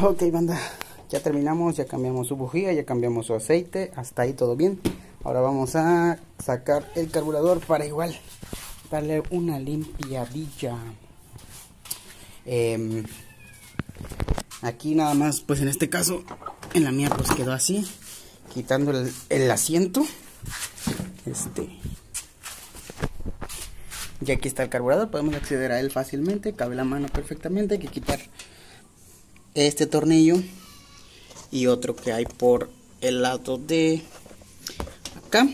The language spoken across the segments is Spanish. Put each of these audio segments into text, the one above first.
Ok, banda, ya terminamos, ya cambiamos su bujía, ya cambiamos su aceite, hasta ahí todo bien. Ahora vamos a sacar el carburador para igual darle una limpiadilla. Aquí nada más, pues en este caso, en la mía pues quedó así, quitando el asiento. Y aquí está el carburador, podemos acceder a él fácilmente, cabe la mano perfectamente. Hay que quitar este tornillo y otro que hay por el lado de acá,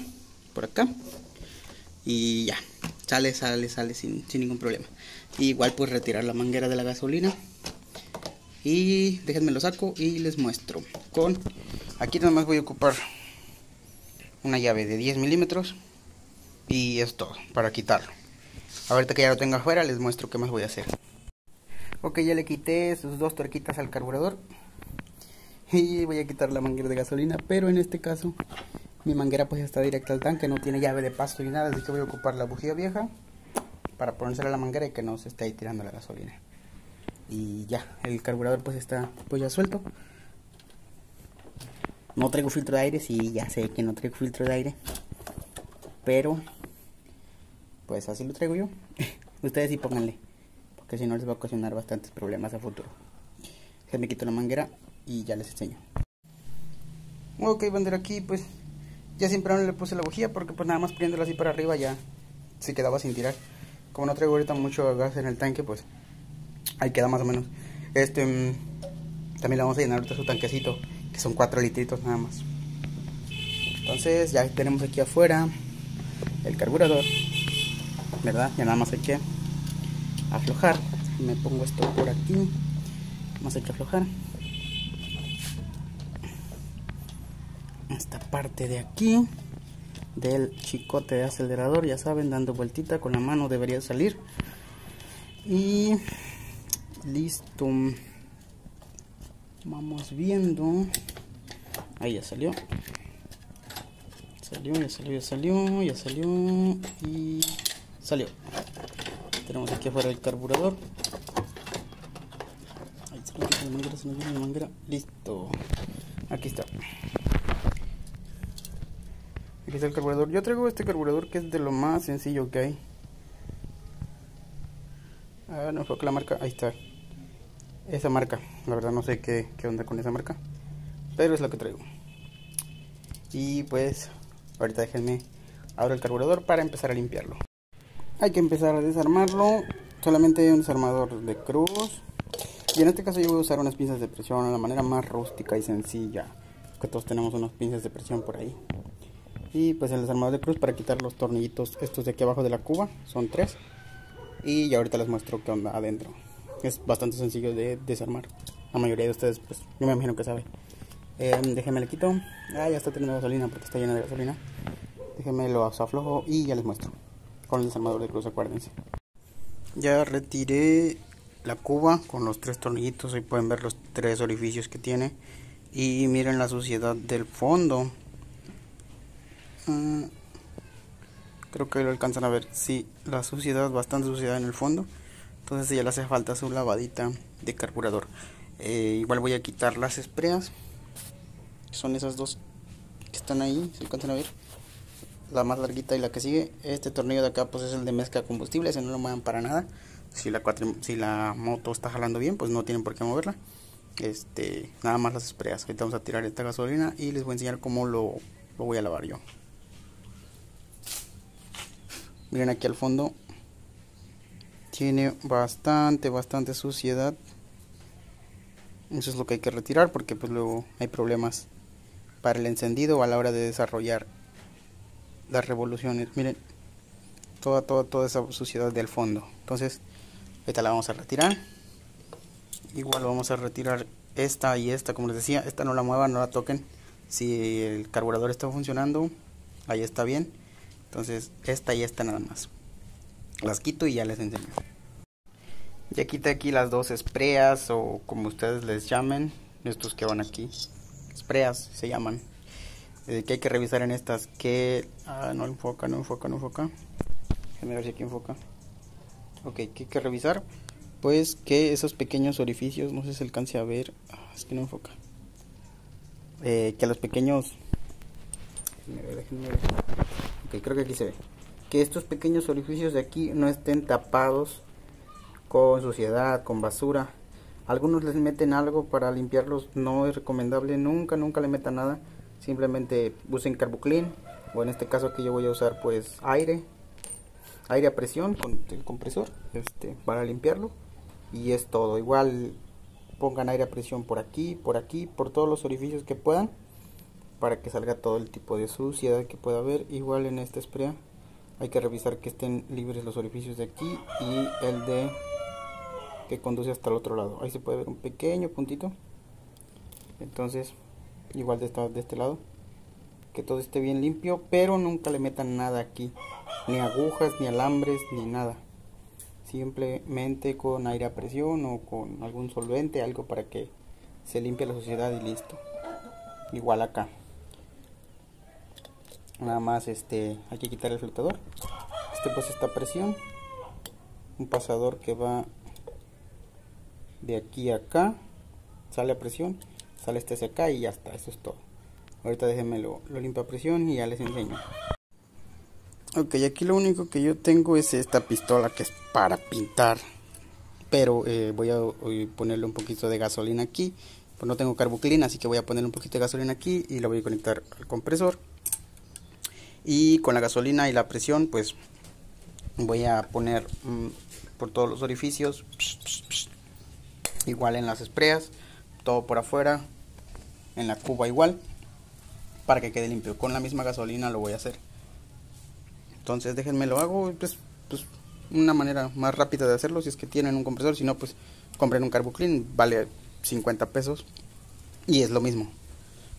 por acá, y ya, sale sin ningún problema. Igual pues retirar la manguera de la gasolina. Y déjenme lo saco y les muestro. Aquí nada más voy a ocupar una llave de 10 milímetros y es todo para quitarlo. Ahorita que ya lo tengo afuera les muestro qué más voy a hacer. Ok, ya le quité sus dos tuerquitas al carburador y voy a quitar la manguera de gasolina, pero en este caso mi manguera pues ya está directa al tanque, no tiene llave de pasto ni nada, así que voy a ocupar la bujía vieja para ponérsela a la manguera y que no se esté ahí tirando la gasolina. Y ya, el carburador pues está pues ya suelto. No traigo filtro de aire, sí, ya sé que no traigo filtro de aire, pero pues así lo traigo yo. Ustedes sí pónganle, porque si no les va a ocasionar bastantes problemas a futuro. Ya me quito la manguera y ya les enseño. Ok, bandera, aquí pues ya siempre no le puse la bujía porque pues nada más poniéndola así para arriba ya se quedaba sin tirar. Como no traigo ahorita mucho gas en el tanque, pues ahí queda más o menos. También le vamos a llenar ahorita su tanquecito, que son 4 litritos nada más. Entonces ya tenemos aquí afuera el carburador, ¿verdad? Ya nada más hay que aflojar. Me pongo esto por aquí. Más hay que aflojar esta parte de aquí del chicote de acelerador, ya saben, dando vueltita con la mano debería salir. Y listo, vamos viendo. Ahí ya salió. Salió y salió. Tenemos aquí afuera el carburador. Ahí se me viene la manguera. Listo, aquí está. Aquí está el carburador. Yo traigo este carburador que es de lo más sencillo que hay. Ah, no fue la marca, ahí está. Esa marca, la verdad no sé qué onda con esa marca, pero es lo que traigo. Y pues ahorita déjenme abro el carburador para empezar a limpiarlo. Hay que empezar a desarmarlo. Solamente hay un desarmador de cruz, y en este caso yo voy a usar unas pinzas de presión de la manera más rústica y sencilla, que todos tenemos unas pinzas de presión por ahí. Y pues el desarmador de cruz para quitar los tornillitos estos de aquí abajo de la cuba, son 3. Y ya ahorita les muestro qué onda adentro. Es bastante sencillo de desarmar. La mayoría de ustedes, pues, yo me imagino que sabe. Déjenme le quito. Ah, ya está teniendo gasolina porque está llena de gasolina. Déjenme lo aflojo y ya les muestro. Con el desarmador de cruz, acuérdense. Ya retiré la cuba con los 3 tornillitos. Ahí pueden ver los 3 orificios que tiene. Y miren la suciedad del fondo. Creo que lo alcanzan a ver, sí, la suciedad, bastante suciedad en el fondo. Entonces ya le hace falta su lavadita de carburador. Igual voy a quitar las espreas, que son esas dos que están ahí, si alcanzan a ver, la más larguita y la que sigue. Este tornillo de acá pues es el de mezcla de combustible, ese no lo muevan para nada. Si la moto está jalando bien, pues no tienen por qué moverla. Nada más las espreas. Ahorita vamos a tirar esta gasolina y les voy a enseñar cómo lo voy a lavar yo. Miren aquí al fondo, tiene bastante suciedad. Eso es lo que hay que retirar porque pues luego hay problemas para el encendido a la hora de desarrollar las revoluciones. Miren, toda esa suciedad del fondo. Entonces, esta la vamos a retirar. Igual vamos a retirar esta y esta, como les decía, esta no la muevan, no la toquen. Si el carburador está funcionando, ahí está bien. Entonces esta y esta nada más. Las quito y ya les enseño. Ya quité aquí las dos espreas, o como ustedes les llamen. Estos que van aquí, espreas se llaman. Que hay que revisar en estas que... Ah, no enfoca. Déjenme ver si aquí enfoca. Ok, que hay que revisar pues que esos pequeños orificios, no sé si se alcance a ver, es que no enfoca, que los pequeños, déjenme ver. Ok, creo que aquí se ve, que estos pequeños orificios de aquí no estén tapados con suciedad, con basura. Algunos les meten algo para limpiarlos, no es recomendable, nunca le metan nada, simplemente usen carbuclín, o en este caso aquí yo voy a usar pues aire a presión con el compresor para limpiarlo, y es todo. Igual pongan aire a presión por aquí, por aquí, por todos los orificios que puedan, para que salga todo el tipo de suciedad que pueda haber. Igual en este spray hay que revisar que estén libres los orificios de aquí y el de que conduce hasta el otro lado. Ahí se puede ver un pequeño puntito, entonces igual de este lado, que todo esté bien limpio, pero nunca le metan nada aquí, ni agujas, ni alambres, ni nada, simplemente con aire a presión o con algún solvente, algo para que se limpie la suciedad y listo. Igual acá nada más hay que quitar el flotador, pues esta presión, un pasador que va de aquí a acá, sale a presión, sale hacia acá y ya está, eso es todo. Ahorita déjenme lo limpio a presión y ya les enseño. Ok, aquí lo único que yo tengo es esta pistola que es para pintar, pero voy a ponerle un poquito de gasolina aquí, pues no tengo carbuclina, así que voy a poner un poquito de gasolina aquí y la voy a conectar al compresor, y con la gasolina y la presión pues voy a poner por todos los orificios, igual en las espreas, todo por afuera, en la cuba igual, para que quede limpio. Con la misma gasolina lo voy a hacer. Entonces déjenme lo hago, pues una manera más rápida de hacerlo, si es que tienen un compresor, si no pues compren un carbuclín, vale 50 pesos y es lo mismo.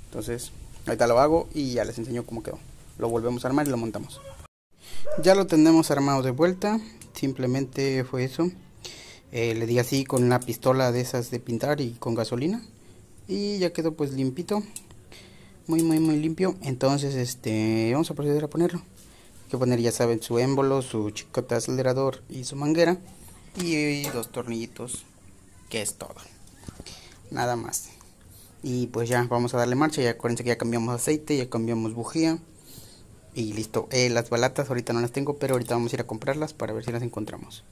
Entonces ahorita lo hago y ya les enseño cómo quedó. Lo volvemos a armar y lo montamos. Ya lo tenemos armado de vuelta, simplemente fue eso, le di así con una pistola de esas de pintar y con gasolina, y ya quedó pues limpito, muy limpio. Entonces vamos a proceder a ponerlo. Que poner, ya saben, su émbolo, su chicota de acelerador y su manguera, y dos tornillitos, que es todo, nada más. Y pues ya vamos a darle marcha. Ya acuérdense que ya cambiamos aceite, ya cambiamos bujía y listo. Las balatas ahorita no las tengo, pero ahorita vamos a ir a comprarlas para ver si las encontramos.